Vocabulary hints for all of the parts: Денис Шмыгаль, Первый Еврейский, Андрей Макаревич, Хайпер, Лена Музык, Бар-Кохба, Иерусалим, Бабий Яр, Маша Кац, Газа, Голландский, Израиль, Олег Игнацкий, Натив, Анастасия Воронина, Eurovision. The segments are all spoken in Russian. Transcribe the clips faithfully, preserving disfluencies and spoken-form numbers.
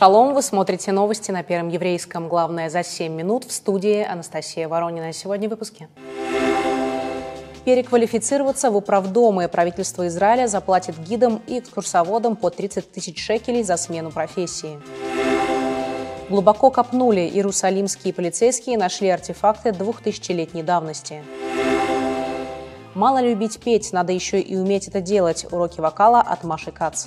Шалом, вы смотрите новости на Первом еврейском. Главное за семь минут. В студии Анастасия Воронина. Сегодня в выпуске. Переквалифицироваться в управдомы. Правительство Израиля заплатит гидам и экскурсоводам по тридцать тысяч шекелей за смену профессии. Глубоко копнули. Иерусалимские полицейские нашли артефакты двухтысячелетней давности. Мало любить петь, надо еще и уметь это делать. Уроки вокала от Маши Кац.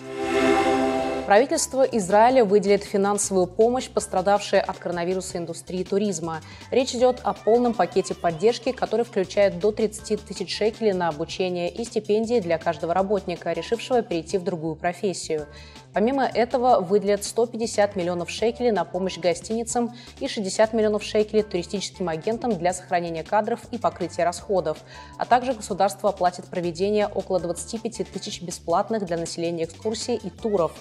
Правительство Израиля выделит финансовую помощь пострадавшей от коронавируса индустрии туризма. Речь идет о полном пакете поддержки, который включает до тридцати тысяч шекелей на обучение и стипендии для каждого работника, решившего перейти в другую профессию. Помимо этого выделят сто пятьдесят миллионов шекелей на помощь гостиницам и шестьдесят миллионов шекелей туристическим агентам для сохранения кадров и покрытия расходов. А также государство оплатит проведение около двадцати пяти тысяч бесплатных для населения экскурсий и туров.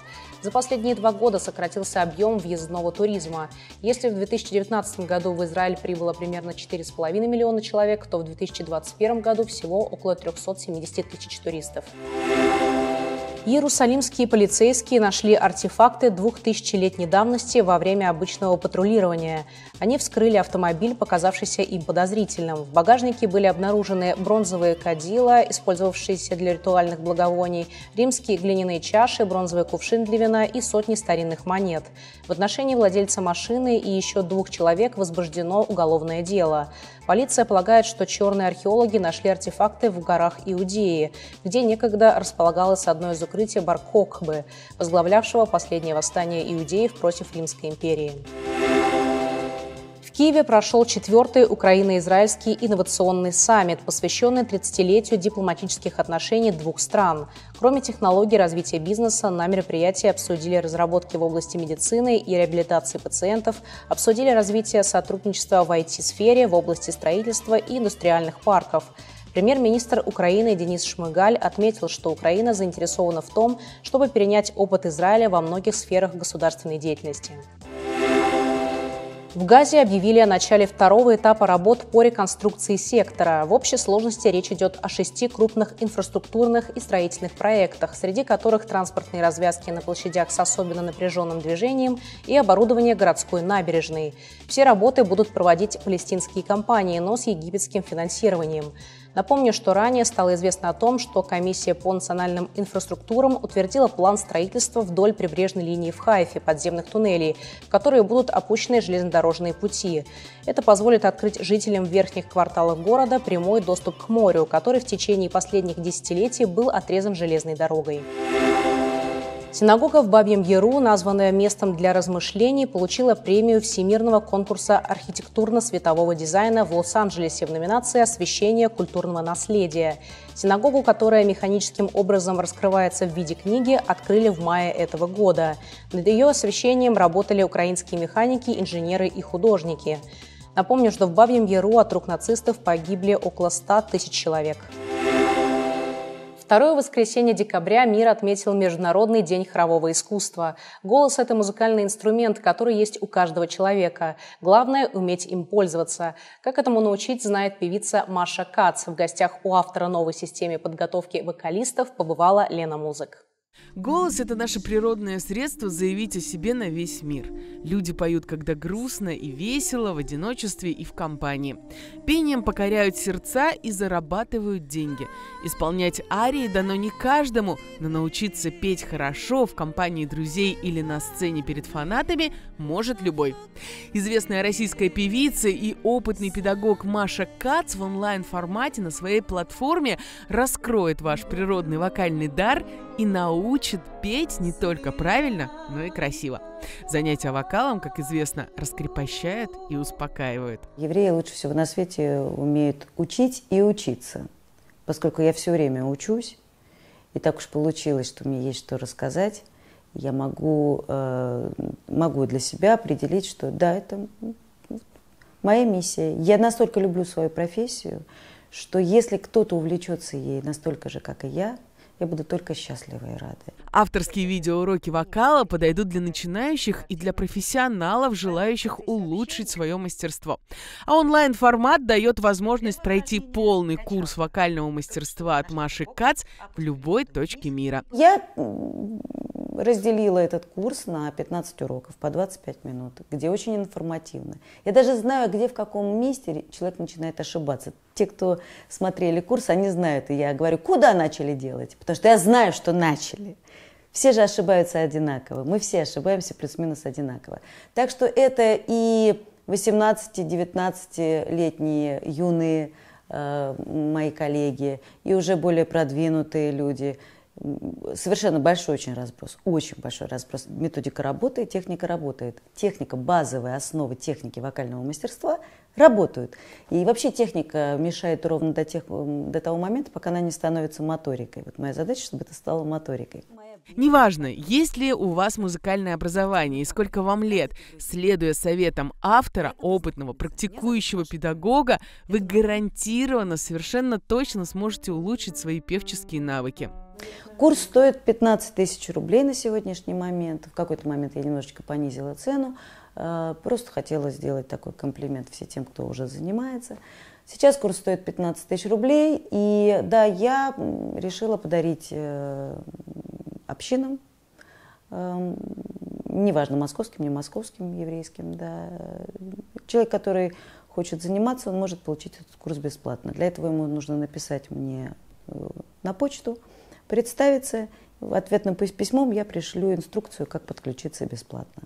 За последние два года сократился объем въездного туризма. Если в две тысячи девятнадцатом году в Израиль прибыло примерно четыре с половиной миллиона человек, то в две тысячи двадцать первом году всего около трёхсот семидесяти тысяч туристов. Иерусалимские полицейские нашли артефакты двухтысячелетней давности во время обычного патрулирования. Они вскрыли автомобиль, показавшийся им подозрительным. В багажнике были обнаружены бронзовые кадила, использовавшиеся для ритуальных благовоний, римские глиняные чаши, бронзовый кувшин для вина и сотни старинных монет. В отношении владельца машины и еще двух человек возбуждено уголовное дело. Полиция полагает, что черные археологи нашли артефакты в горах Иудеи, где некогда располагалось одно из укрытий Бар-Кохбы, возглавлявшего последнее восстание иудеев против Римской империи. В Киеве прошел четвертый украино-израильский инновационный саммит, посвященный тридцатилетию дипломатических отношений двух стран. Кроме технологий развития бизнеса, на мероприятии обсудили разработки в области медицины и реабилитации пациентов, обсудили развитие сотрудничества в ай ти-сфере, в области строительства и индустриальных парков. Премьер-министр Украины Денис Шмыгаль отметил, что Украина заинтересована в том, чтобы перенять опыт Израиля во многих сферах государственной деятельности. В Газе объявили о начале второго этапа работ по реконструкции сектора. В общей сложности речь идет о шести крупных инфраструктурных и строительных проектах, среди которых транспортные развязки на площадях с особенно напряженным движением и оборудование городской набережной. Все работы будут проводить палестинские компании, но с египетским финансированием. Напомню, что ранее стало известно о том, что комиссия по национальным инфраструктурам утвердила план строительства вдоль прибрежной линии в Хайфе подземных туннелей, в которые будут опущены железнодорожные пути. Это позволит открыть жителям верхних кварталов города прямой доступ к морю, который в течение последних десятилетий был отрезан железной дорогой. Синагога в Бабьем Яру, названная местом для размышлений, получила премию Всемирного конкурса архитектурно-светового дизайна в Лос-Анджелесе в номинации «Освещение культурного наследия». Синагогу, которая механическим образом раскрывается в виде книги, открыли в мае этого года. Над ее освещением работали украинские механики, инженеры и художники. Напомню, что в Бабьем Яру от рук нацистов погибли около ста тысяч человек. Второе воскресенье декабря мир отметил Международный день хорового искусства. Голос – это музыкальный инструмент, который есть у каждого человека. Главное – уметь им пользоваться. Как этому научить, знает певица Маша Кац. В гостях у автора новой системы подготовки вокалистов побывала Лена Музык. Голос – это наше природное средство заявить о себе на весь мир. Люди поют, когда грустно и весело, в одиночестве и в компании. Пением покоряют сердца и зарабатывают деньги. Исполнять арии дано не каждому, но научиться петь хорошо в компании друзей или на сцене перед фанатами может любой. Известная российская певица и опытный педагог Маша Кац в онлайн-формате на своей платформе раскроет ваш природный вокальный дар и научит петь не только правильно, но и красиво. Занятия вокалом, как известно, раскрепощают и успокаивают. Евреи лучше всего на свете умеют учить и учиться. Поскольку я все время учусь, и так уж получилось, что мне есть что рассказать, я могу, э, могу для себя определить, что да, это моя миссия. Я настолько люблю свою профессию, что если кто-то увлечется ей настолько же, как и я, я буду только счастлива и рада. Авторские видеоуроки вокала подойдут для начинающих и для профессионалов, желающих улучшить свое мастерство. А онлайн-формат дает возможность пройти полный курс вокального мастерства от Маши Кац в любой точке мира. Я разделила этот курс на пятнадцать уроков по двадцать пять минут, где очень информативно. Я даже знаю, где, в каком месте человек начинает ошибаться. Те, кто смотрели курс, они знают, и я говорю, куда начали делать, потому что я знаю, что начали. Все же ошибаются одинаково, мы все ошибаемся плюс-минус одинаково. Так что это и восемнадцати-девятнадцатилетние юные э, мои коллеги, и уже более продвинутые люди. Совершенно большой очень разброс, очень большой разброс. Методика работает, техника работает. Техника, базовые основы техники вокального мастерства работают. И вообще техника мешает ровно до, тех, до того момента, пока она не становится моторикой. Вот моя задача, чтобы это стало моторикой. Неважно, есть ли у вас музыкальное образование и сколько вам лет, следуя советам автора, опытного, практикующего педагога, вы гарантированно, совершенно точно сможете улучшить свои певческие навыки. Курс стоит пятнадцать тысяч рублей на сегодняшний момент. В какой-то момент я немножечко понизила цену. Просто хотела сделать такой комплимент всем тем, кто уже занимается. Сейчас курс стоит пятнадцать тысяч рублей. И да, я решила подарить общинам, неважно, московским, не московским, еврейским. Да. Человек, который хочет заниматься, он может получить этот курс бесплатно. Для этого ему нужно написать мне на почту, представиться. Ответным письмом я пришлю инструкцию, как подключиться бесплатно.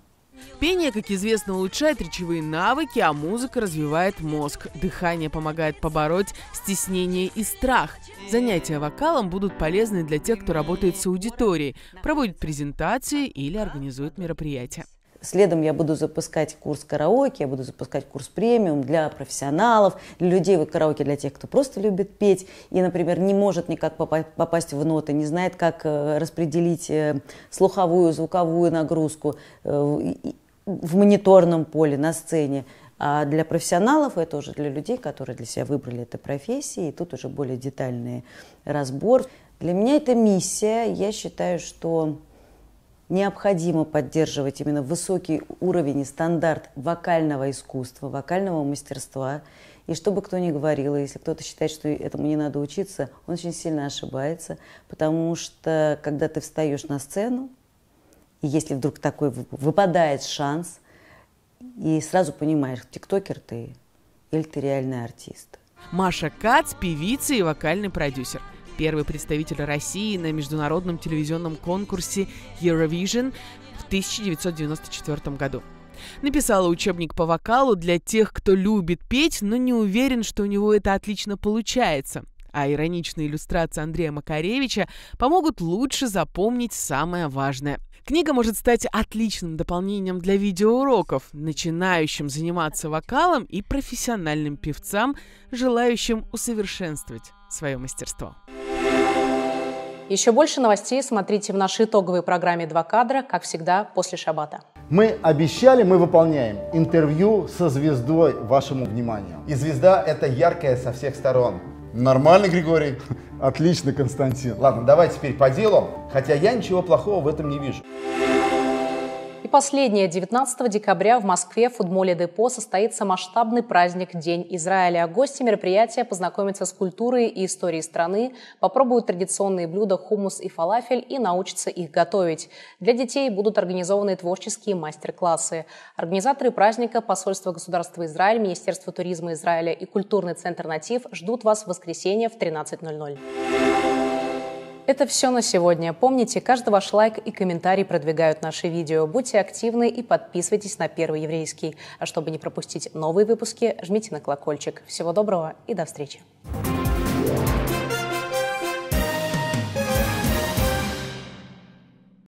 Пение, как известно, улучшает речевые навыки, а музыка развивает мозг. Дыхание помогает побороть стеснение и страх. Занятия вокалом будут полезны для тех, кто работает с аудиторией, проводит презентации или организует мероприятия. Следом я буду запускать курс караоке, я буду запускать курс премиум для профессионалов, для людей, вот караоке для тех, кто просто любит петь и, например, не может никак попасть в ноты, не знает, как распределить слуховую, звуковую нагрузку в мониторном поле, на сцене. А для профессионалов это уже для людей, которые для себя выбрали эту профессию, и тут уже более детальный разбор. Для меня это миссия, я считаю, что необходимо поддерживать именно высокий уровень и стандарт вокального искусства, вокального мастерства. И что бы кто ни говорил, если кто-то считает, что этому не надо учиться, он очень сильно ошибается, потому что когда ты встаешь на сцену, и если вдруг такой выпадает шанс, и сразу понимаешь, тиктокер ты или ты реальный артист. Маша Кац, певица и вокальный продюсер. Первый представитель России на международном телевизионном конкурсе Eurovision в тысяча девятьсот девяносто четвёртом году. Написала учебник по вокалу для тех, кто любит петь, но не уверен, что у него это отлично получается. А ироничные иллюстрации Андрея Макаревича помогут лучше запомнить самое важное. Книга может стать отличным дополнением для видеоуроков, начинающим заниматься вокалом и профессиональным певцам, желающим усовершенствовать свое мастерство. Еще больше новостей смотрите в нашей итоговой программе «Два кадра», как всегда, после шабата. Мы обещали, мы выполняем интервью со звездой вашему вниманию. И звезда – это яркая со всех сторон. Нормально, Григорий? Отлично, Константин. Ладно, давай теперь по делу, хотя я ничего плохого в этом не вижу. И последнее. девятнадцатого декабря в Москве в фудмоле «Депо» состоится масштабный праздник «День Израиля». Гости мероприятия познакомятся с культурой и историей страны, попробуют традиционные блюда хумус и фалафель и научатся их готовить. Для детей будут организованы творческие мастер-классы. Организаторы праздника, посольство государства Израиль, Министерство туризма Израиля и культурный центр «Натив» ждут вас в воскресенье в тринадцать ноль-ноль. Это все на сегодня. Помните, каждый ваш лайк и комментарий продвигают наши видео. Будьте активны и подписывайтесь на Первый еврейский. А чтобы не пропустить новые выпуски, жмите на колокольчик. Всего доброго и до встречи.